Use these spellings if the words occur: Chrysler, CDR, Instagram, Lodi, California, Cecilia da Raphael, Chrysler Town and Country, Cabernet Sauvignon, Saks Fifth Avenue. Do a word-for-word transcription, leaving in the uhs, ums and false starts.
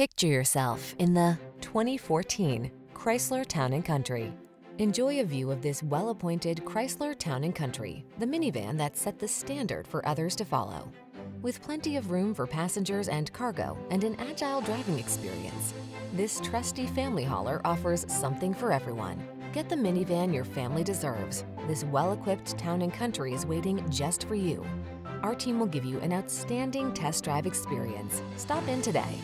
Picture yourself in the twenty fourteen Chrysler Town and Country. Enjoy a view of this well-appointed Chrysler Town and Country, the minivan that set the standard for others to follow. With plenty of room for passengers and cargo and an agile driving experience, this trusty family hauler offers something for everyone. Get the minivan your family deserves. This well-equipped Town and Country is waiting just for you. Our team will give you an outstanding test drive experience. Stop in today.